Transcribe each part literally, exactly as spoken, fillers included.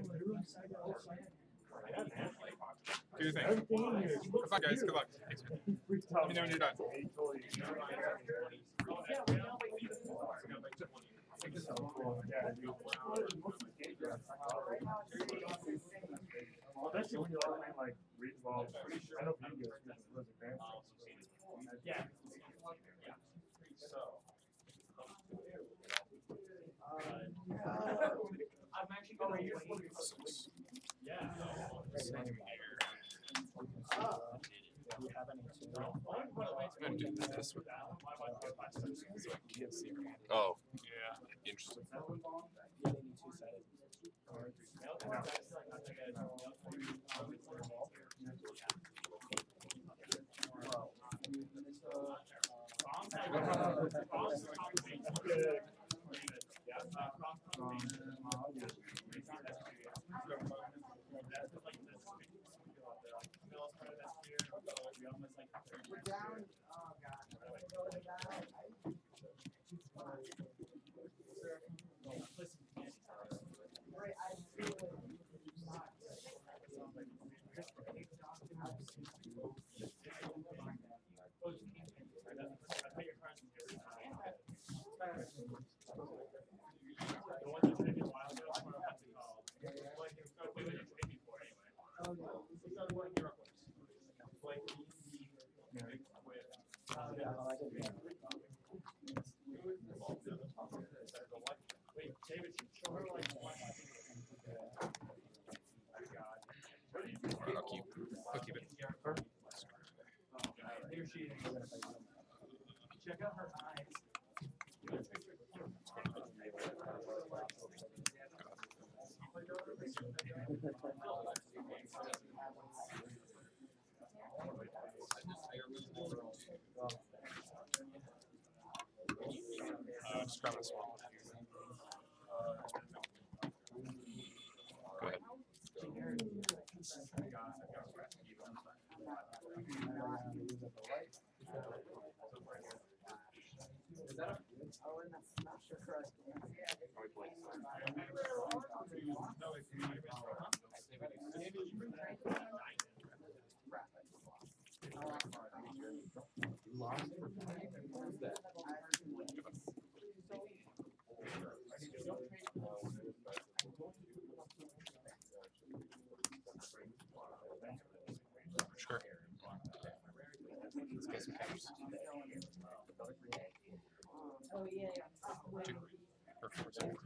Do your thing. Good luck, guys. Good luck. Thanks, man. Let me know when you're done. Well, that's when you all kind of like read balls. I don't think you guys are advancing. Yeah. So. I'm actually going to use. Yeah. Do we have any? I'm going to do this with that. So I can't see. Oh. Yeah. Interesting. We're down. Oh, God. Check out her eyes. Uh, just grab this one. Go ahead. Is that a oh, and that's not sure for us. Sure. Let's get some pictures. Oh, yeah. Two. Or four. Sixteen.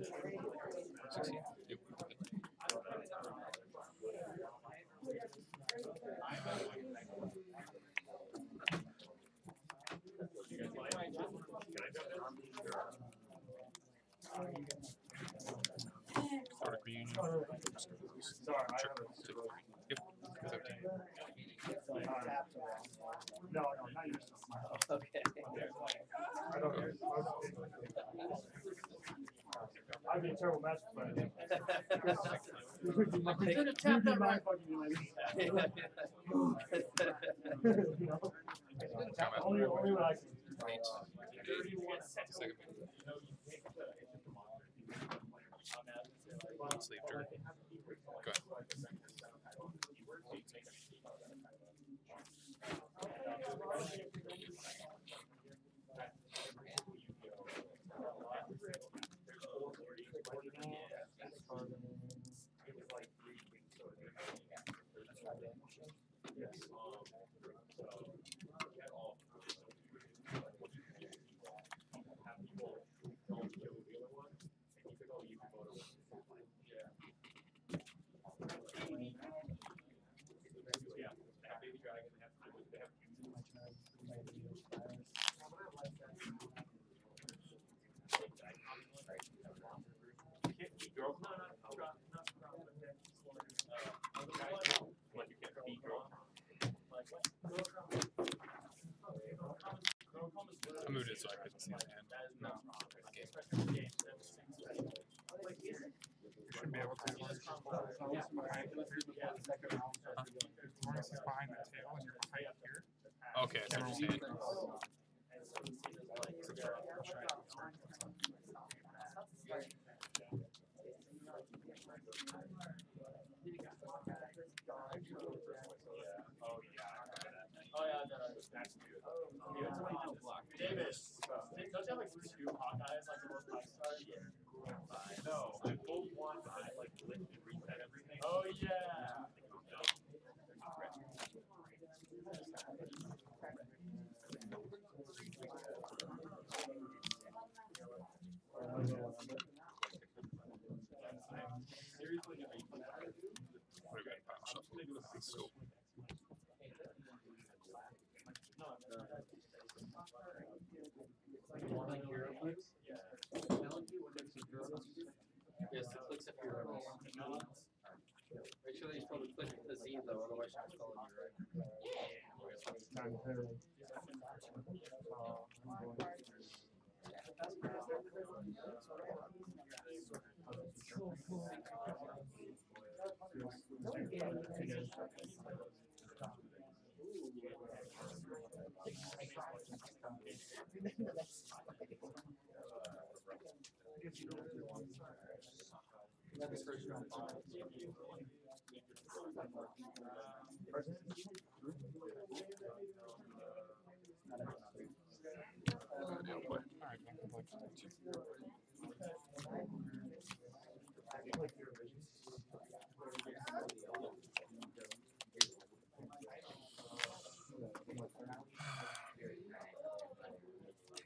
Yep. Sorry, green. Sorry, I have a no, no, not yours. Okay. I don't care. I've been terrible match players. I should have tapped that right. Only when I can. Sleep dirt. Go ahead. I moved it so I couldn't see the hand. No. Okay. You should be able to use it. This is behind the tail and you're right up here. Okay, I see what you're saying. So scope. Yes, it clicks if you're rebels. Make sure that you probably click the Z though, otherwise she's calling you, right?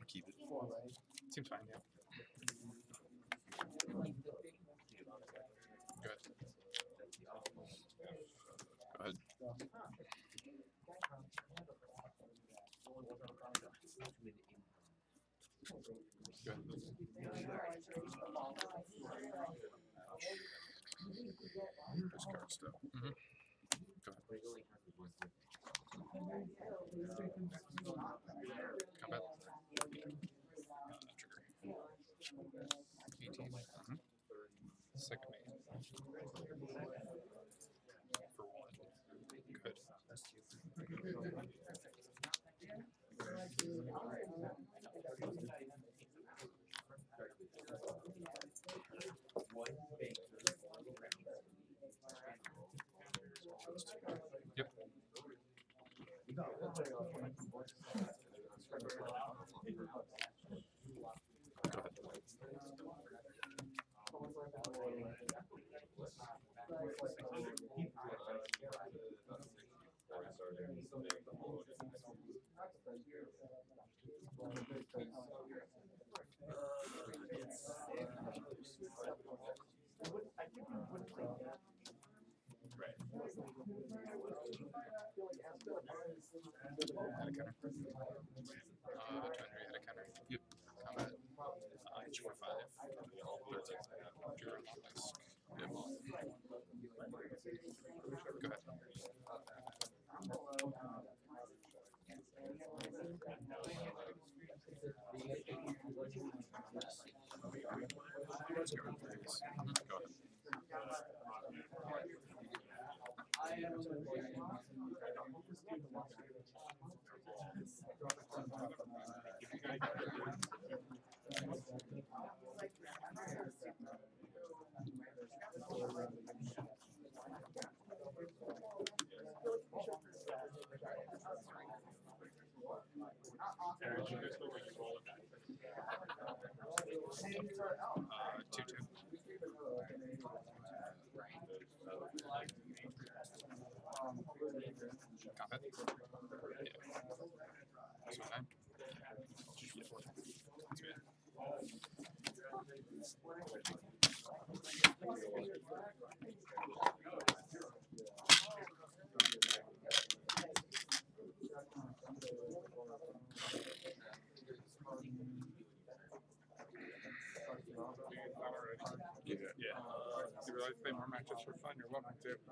Keep it. Seems fine, yeah.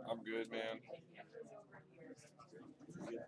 I'm good, man. Yeah.